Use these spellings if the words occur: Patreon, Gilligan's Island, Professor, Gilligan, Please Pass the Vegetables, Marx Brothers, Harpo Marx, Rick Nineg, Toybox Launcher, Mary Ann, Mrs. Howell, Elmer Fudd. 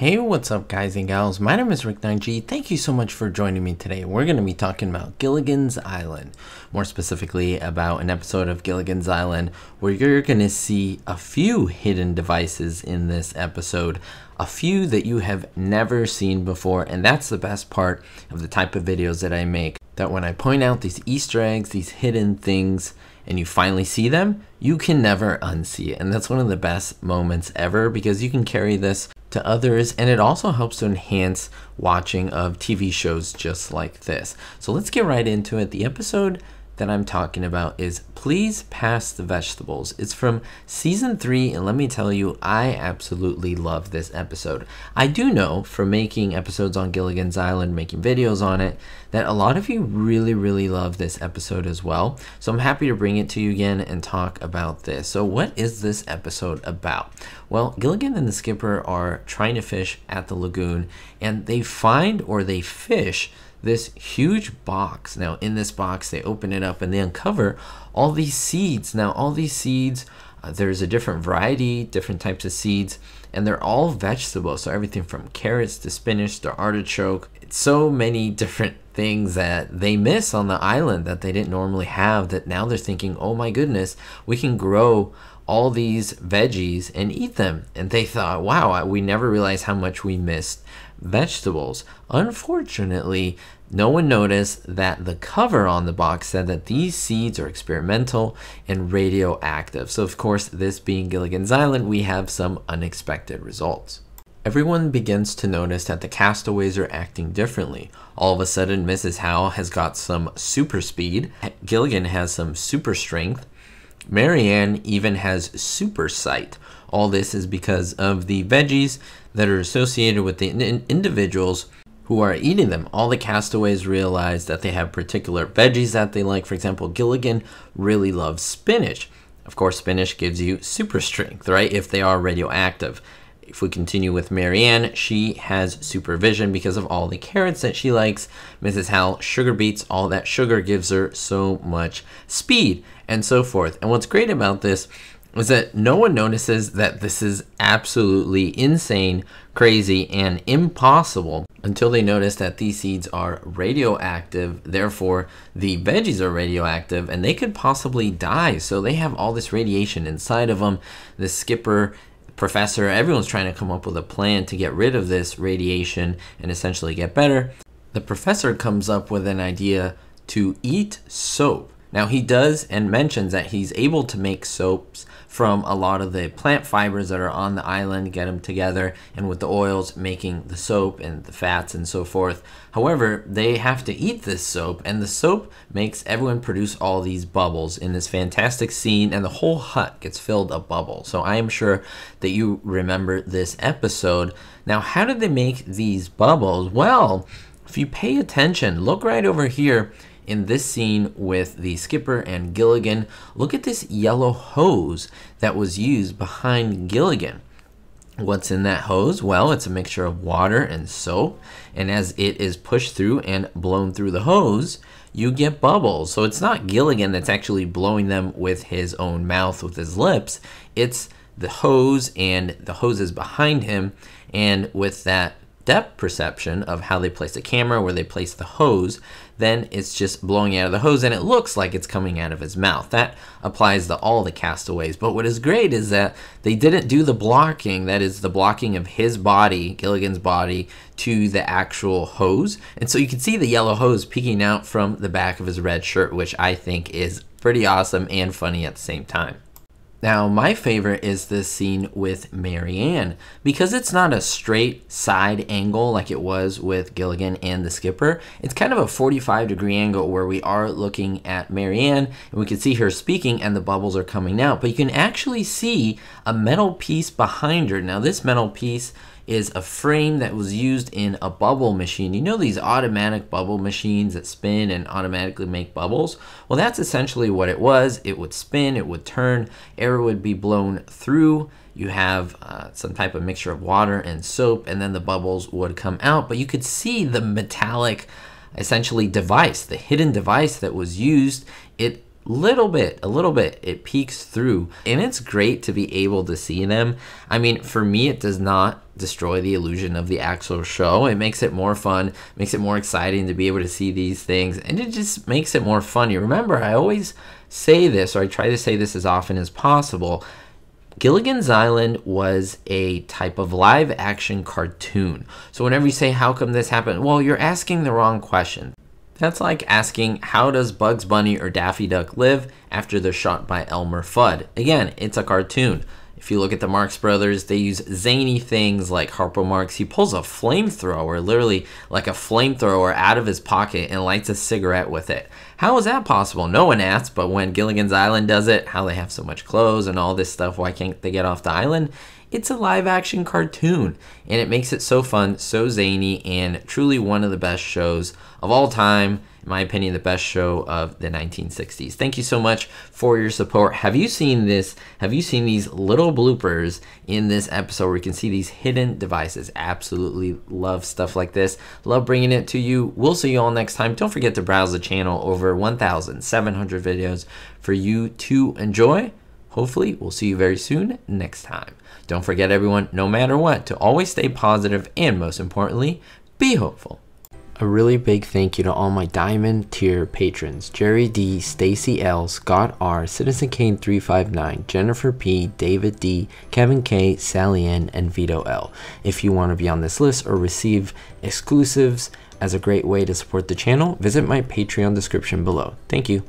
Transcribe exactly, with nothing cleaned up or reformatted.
Hey, what's up guys and gals, my name is Rick nine G. Thank you so much for joining me today. We're going to be talking about Gilligan's Island, more specifically about an episode of Gilligan's Island where you're going to see a few hidden devices in this episode, a few that you have never seen before, and that's the best part of the type of videos that I make, that when I point out these Easter eggs, these hidden things, and you finally see them, you can never unsee it. And that's one of the best moments ever because you can carry this to others, and it also helps to enhance watching of T V shows just like this. So let's get right into it. The episode that I'm talking about is Please Pass the Vegetables. It's from season three, and let me tell you, I absolutely love this episode. I do know from making episodes on Gilligan's Island, making videos on it, that a lot of you really, really love this episode as well. So I'm happy to bring it to you again and talk about this. So what is this episode about? Well, Gilligan and the skipper are trying to fish at the lagoon, and they find or they fish this huge box. Now in this box, they open it up and they uncover all these seeds. Now all these seeds, uh, there's a different variety, different types of seeds, and they're all vegetables. So everything from carrots to spinach to artichoke. It's so many different things that they miss on the island that they didn't normally have, that now they're thinking, oh my goodness, we can grow all these veggies and eat them. And they thought, wow, we never realized how much we missed vegetables. Unfortunately, no one noticed that the cover on the box said that these seeds are experimental and radioactive. So of course, this being Gilligan's Island, we have some unexpected results. Everyone begins to notice that the castaways are acting differently. All of a sudden, Missus Howell has got some super speed. Gilligan has some super strength. Mary Ann even has super sight. All this is because of the veggies that are associated with the in individuals who are eating them. All the castaways realize that they have particular veggies that they like. For example, Gilligan really loves spinach. Of course, spinach gives you super strength, right? If they are radioactive. If we continue with Mary Ann, she has supervision because of all the carrots that she likes. Missus Howell, sugar beets, all that sugar gives her so much speed and so forth. And what's great about this is that no one notices that this is absolutely insane, crazy, and impossible until they notice that these seeds are radioactive. Therefore, the veggies are radioactive and they could possibly die. So they have all this radiation inside of them. The skipper, professor, everyone's trying to come up with a plan to get rid of this radiation and essentially get better. The professor comes up with an idea to eat soap. Now he does and mentions that he's able to make soaps from a lot of the plant fibers that are on the island, get them together, and with the oils making the soap and the fats and so forth. However, they have to eat this soap, and the soap makes everyone produce all these bubbles in this fantastic scene, and the whole hut gets filled with bubbles. So I am sure that you remember this episode. Now, how did they make these bubbles? Well, if you pay attention, look right over here in this scene with the skipper and Gilligan, look at this yellow hose that was used behind Gilligan. What's in that hose? Well, it's a mixture of water and soap, and as it is pushed through and blown through the hose, you get bubbles. So it's not Gilligan that's actually blowing them with his own mouth, with his lips. It's the hose, and the hose is behind him, and with that depth perception of how they place the camera, where they place the hose, then it's just blowing out of the hose and it looks like it's coming out of his mouth. That applies to all the castaways. But what is great is that they didn't do the blocking, that is the blocking of his body, Gilligan's body, to the actual hose. And so you can see the yellow hose peeking out from the back of his red shirt, which I think is pretty awesome and funny at the same time. Now, my favorite is this scene with Mary Ann because it's not a straight side angle like it was with Gilligan and the skipper. It's kind of a forty-five degree angle where we are looking at Mary Ann and we can see her speaking and the bubbles are coming out, but you can actually see a metal piece behind her. Now, this metal piece is a frame that was used in a bubble machine. You know these automatic bubble machines that spin and automatically make bubbles? Well, that's essentially what it was. It would spin, it would turn, air would be blown through. You have uh, some type of mixture of water and soap, and then the bubbles would come out. But you could see the metallic, essentially, device, the hidden device that was used. It little bit, a little bit, it peeks through, and it's great to be able to see them. I mean, for me, it does not destroy the illusion of the actual show. It makes it more fun, makes it more exciting to be able to see these things, and it just makes it more funny. Remember, I always say this, or I try to say this as often as possible, Gilligan's Island was a type of live action cartoon. So whenever you say, how come this happened? Well, you're asking the wrong question. That's like asking, how does Bugs Bunny or Daffy Duck live after they're shot by Elmer Fudd? Again, it's a cartoon. If you look at the Marx Brothers, they use zany things like Harpo Marx. He pulls a flamethrower, literally like a flamethrower out of his pocket and lights a cigarette with it. How is that possible? No one asks, but when Gilligan's Island does it, how they have so much clothes and all this stuff, why can't they get off the island? It's a live action cartoon, and it makes it so fun, so zany, and truly one of the best shows of all time. In my opinion, the best show of the nineteen sixties. Thank you so much for your support. Have you seen this? Have you seen these little bloopers in this episode where you can see these hidden devices? Absolutely love stuff like this. Love bringing it to you. We'll see you all next time. Don't forget to browse the channel. Over one thousand seven hundred videos for you to enjoy. Hopefully, we'll see you very soon next time. Don't forget, everyone, no matter what, to always stay positive and, most importantly, be hopeful. A really big thank you to all my diamond tier patrons: Jerry D, Stacy L, Scott R, Citizen Kane three five nine, Jennifer P, David D, Kevin K, Sally N, and Vito L. If you want to be on this list or receive exclusives as a great way to support the channel, visit my Patreon description below. Thank you.